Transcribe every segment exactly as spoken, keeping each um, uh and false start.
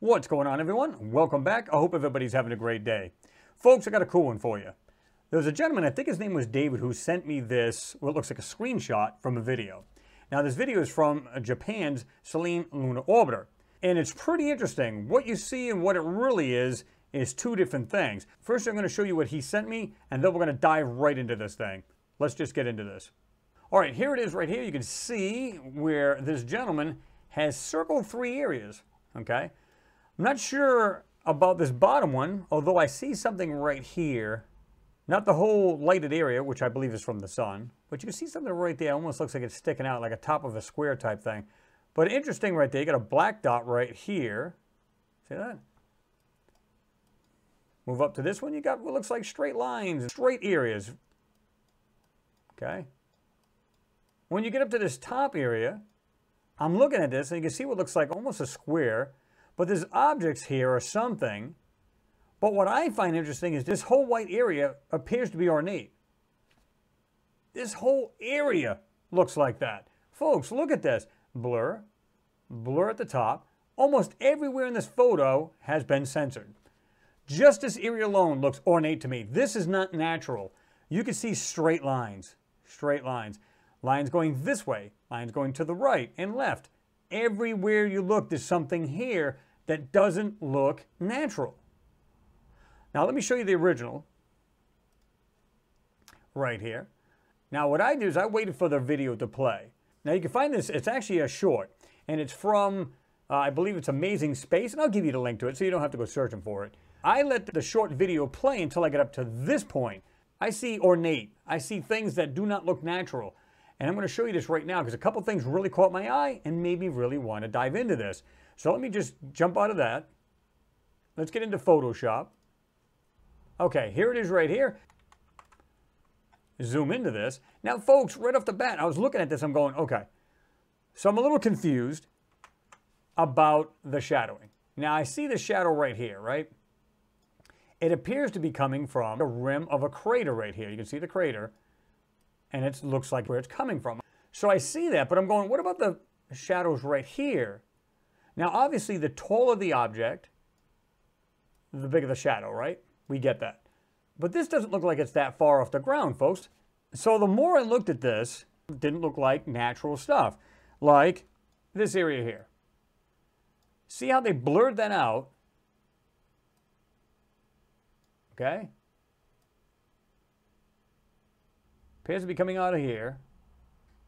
What's going on, everyone? Welcome back. I hope everybody's having a great day. Folks, I got a cool one for you. There's a gentleman, I think his name was David, who sent me this, what looks like a screenshot from a video. Now, this video is from Japan's Selene lunar orbiter, and it's pretty interesting. What you see and what it really is, is two different things. First, I'm going to show you what he sent me, and then we're going to dive right into this thing. Let's just get into this. All right, here it is right here. You can see where this gentleman has circled three areas, okay? I'm not sure about this bottom one, although I see something right here. Not the whole lighted area, which I believe is from the sun, but you can see something right there. It almost looks like it's sticking out like a top of a square type thing. But interesting right there, you got a black dot right here. See that? Move up to this one, you got what looks like straight lines, straight areas. Okay. When you get up to this top area, I'm looking at this and you can see what looks like almost a square. But there's objects here or something. But what I find interesting is this whole white area appears to be ornate. This whole area looks like that. Folks, look at this. Blur, blur at the top. Almost everywhere in this photo has been censored. Just this area alone looks ornate to me. This is not natural. You can see straight lines, straight lines. Lines going this way, lines going to the right and left. Everywhere you look, there's something here that doesn't look natural. Now, let me show you the original right here. Now, what I do is I waited for the video to play. Now, you can find this. It's actually a short, and it's from, uh, I believe it's Amazing Space, and I'll give you the link to it so you don't have to go searching for it. I let the short video play until I get up to this point. I see ornate. I see things that do not look natural. And I'm going to show you this right now because a couple things really caught my eye and made me really want to dive into this. So let me just jump out of that. Let's get into Photoshop. Okay, here it is right here. Zoom into this. Now, folks, right off the bat, I was looking at this. I'm going, okay. So I'm a little confused about the shadowing. Now, I see the shadow right here, right? It appears to be coming from the rim of a crater right here. You can see the crater. And it looks like where it's coming from. So I see that, but I'm going, what about the shadows right here? Now, obviously, the taller the object, the bigger the shadow, right? We get that. But this doesn't look like it's that far off the ground, folks. So the more I looked at this, it didn't look like natural stuff, like this area here. See how they blurred that out? Okay. Appears to be coming out of here,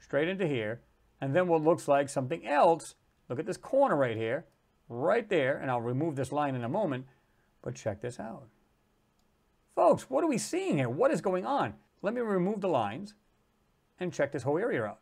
straight into here, and then what looks like something else. Look at this corner right here, right there, and I'll remove this line in a moment, but check this out. Folks, what are we seeing here? What is going on? Let me remove the lines and check this whole area out.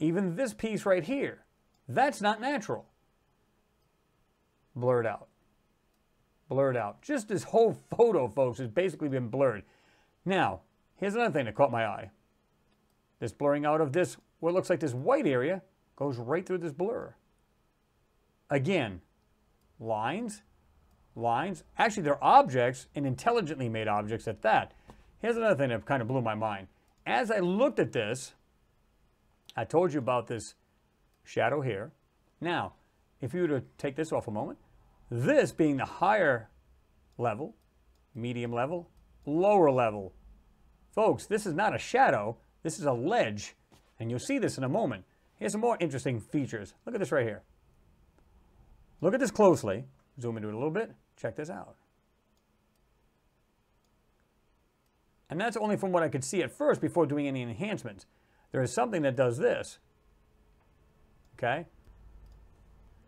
Even this piece right here, that's not natural. Blurred out. Blurred out. Just this whole photo, folks, has basically been blurred. Now, here's another thing that caught my eye. This blurring out of this, what looks like this white area, goes right through this blur. Again, lines, lines. Actually, they're objects, and intelligently made objects at that. Here's another thing that kind of blew my mind. As I looked at this, I told you about this shadow here. Now, if you were to take this off a moment, this being the higher level, medium level, lower level. Folks, this is not a shadow, this is a ledge, and you'll see this in a moment. Here's some more interesting features. Look at this right here. Look at this closely. Zoom into it a little bit. Check this out. And that's only from what I could see at first before doing any enhancements. There is something that does this. Okay?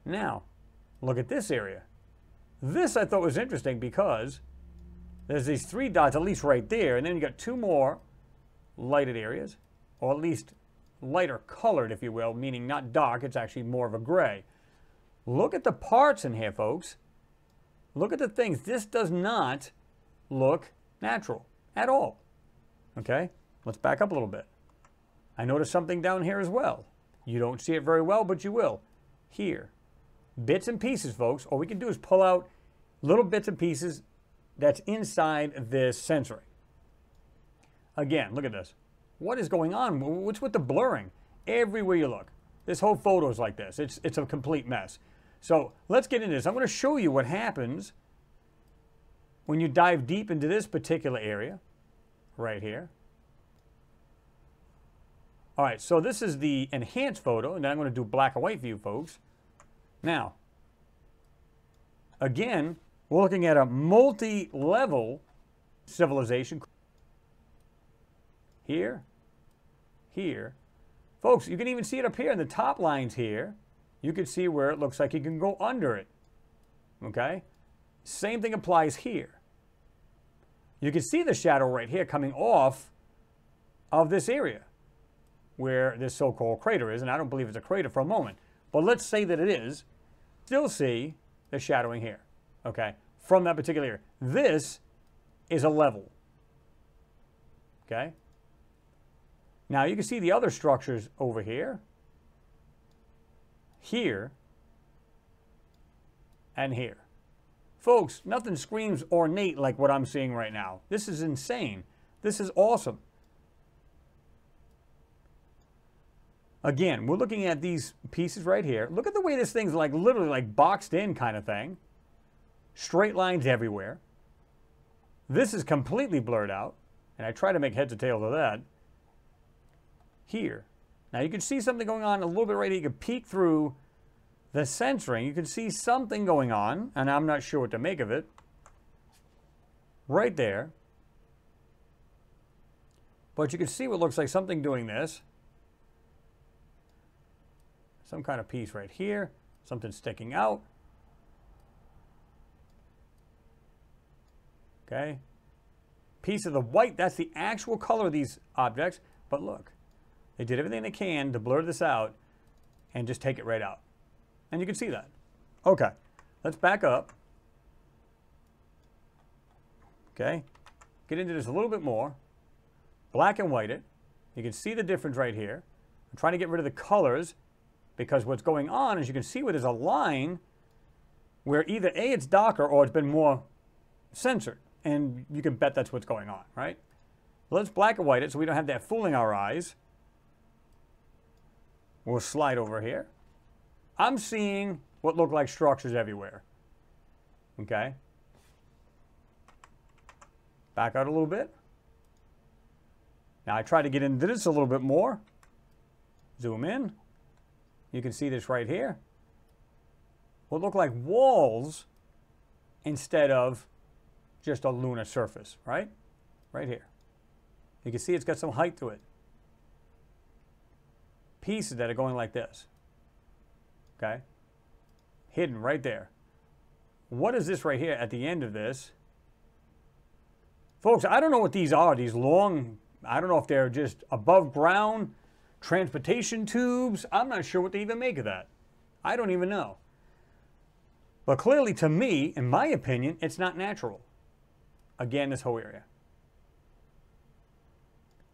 Now, look at this area. This I thought was interesting because there's these three dots, at least right there, and then you got two more lighted areas, or at least lighter colored, if you will, meaning not dark, it's actually more of a gray. Look at the parts in here, folks. Look at the things. This does not look natural at all. Okay? Let's back up a little bit. I noticed something down here as well. You don't see it very well, but you will. Here. Bits and pieces, folks. All we can do is pull out little bits and pieces that's inside this sensory. Again, look at this. What is going on? What's with the blurring? Everywhere you look. This whole photo is like this. It's, it's a complete mess. So let's get into this. I'm going to show you what happens when you dive deep into this particular area right here. All right, so this is the enhanced photo, and then I'm going to do black and white view, folks. Now, again, we're looking at a multi-level civilization. Here, here. Folks, you can even see it up here in the top lines here. You can see where it looks like you can go under it, okay? Same thing applies here. You can see the shadow right here coming off of this area where this so-called crater is, and I don't believe it's a crater for a moment, but let's say that it is. Still see the shadowing here, okay, from that particular area. This is a level, okay? Now, you can see the other structures over here, here, and here. Folks, nothing screams ornate like what I'm seeing right now. This is insane. This is awesome. Again, we're looking at these pieces right here. Look at the way this thing's like literally like boxed in kind of thing. Straight lines everywhere. This is completely blurred out, and I try to make heads or tails of that. Here. Now you can see something going on a little bit right here. You can peek through the censoring. You can see something going on, and I'm not sure what to make of it. Right there. But you can see what looks like something doing this. Some kind of piece right here. Something sticking out. Okay. Piece of the white. That's the actual color of these objects. But look. They did everything they can to blur this out and just take it right out. And you can see that. Okay, let's back up. Okay, get into this a little bit more. Black and white it. You can see the difference right here. I'm trying to get rid of the colors because what's going on is you can see where there's a line where either A, it's darker or it's been more censored. And you can bet that's what's going on, right? Let's black and white it so we don't have that fooling our eyes. We'll slide over here. I'm seeing what look like structures everywhere. Okay. Back out a little bit. Now I try to get into this a little bit more. Zoom in. You can see this right here. What look like walls instead of just a lunar surface, right? Right here. You can see it's got some height to it. Pieces that are going like this, okay, hidden right there. What is this right here at the end of this? Folks, I don't know what these are, these long, I don't know if they're just above ground transportation tubes. I'm not sure what they even make of that. I don't even know. But clearly to me, in my opinion, it's not natural. Again, this whole area.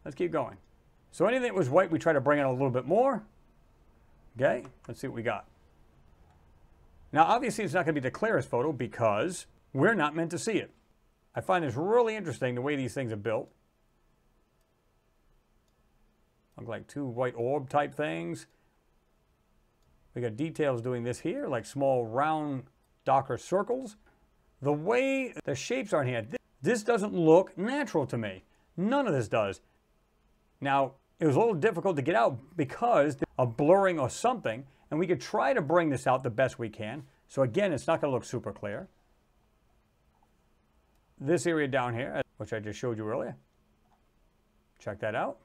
Let's keep going. So anything that was white, we try to bring in a little bit more. Okay, let's see what we got. Now, obviously, it's not going to be the clearest photo because we're not meant to see it. I find this really interesting, the way these things are built. Look like two white orb type things. We got details doing this here, like small round darker circles. The way the shapes are in here, this doesn't look natural to me. None of this does. Now, it was a little difficult to get out because of blurring or something, and we could try to bring this out the best we can. So again, it's not going to look super clear. This area down here, which I just showed you earlier. Check that out.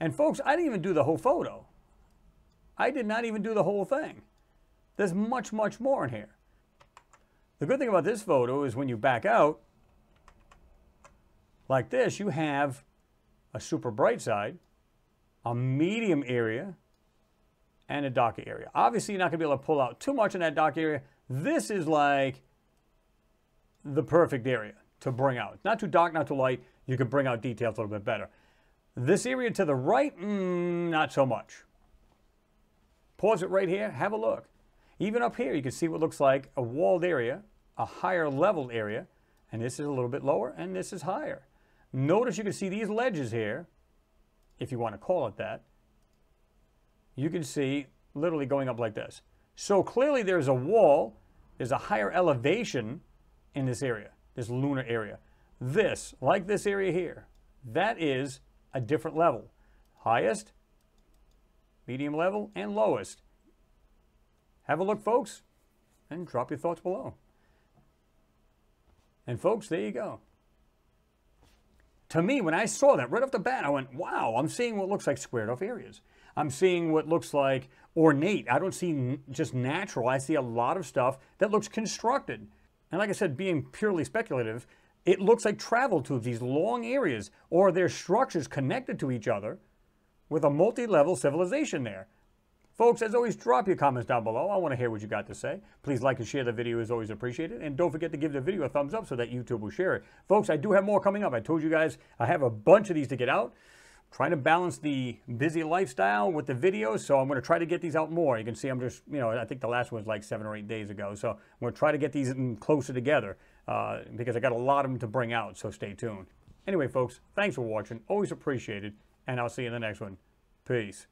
And folks, I didn't even do the whole photo. I did not even do the whole thing. There's much, much more in here. The good thing about this photo is when you back out, like this, you have a super bright side, a medium area, and a dark area. Obviously, you're not going to be able to pull out too much in that dark area. This is like the perfect area to bring out. Not too dark, not too light. you could bring out details a little bit better. This area to the right, mm, not so much. Pause it right here, have a look. Even up here, you can see what looks like a walled area, a higher level area, and this is a little bit lower, and this is higher. Notice you can see these ledges here, if you want to call it that. You can see literally going up like this. So clearly there's a wall, there's a higher elevation in this area, this lunar area. This, like this area here, that is a different level. Highest, medium level, and lowest. Have a look, folks, and drop your thoughts below. And folks, there you go. To me, when I saw that right off the bat, I went, wow, I'm seeing what looks like squared off areas. I'm seeing what looks like ornate. I don't see just natural. I see a lot of stuff that looks constructed. And like I said, being purely speculative, it looks like travel tubes, these long areas, or their structures connected to each other with a multi-level civilization there. Folks, as always, drop your comments down below. I want to hear what you got to say. Please like and share the video, as always appreciated. And don't forget to give the video a thumbs up so that YouTube will share it. Folks, I do have more coming up. I told you guys I have a bunch of these to get out. I'm trying to balance the busy lifestyle with the videos, so I'm going to try to get these out more. You can see I'm just, you know, I think the last one was like seven or eight days ago. So I'm going to try to get these closer together uh, because I got a lot of them to bring out, so stay tuned. Anyway, folks, thanks for watching. Always appreciated, and I'll see you in the next one. Peace.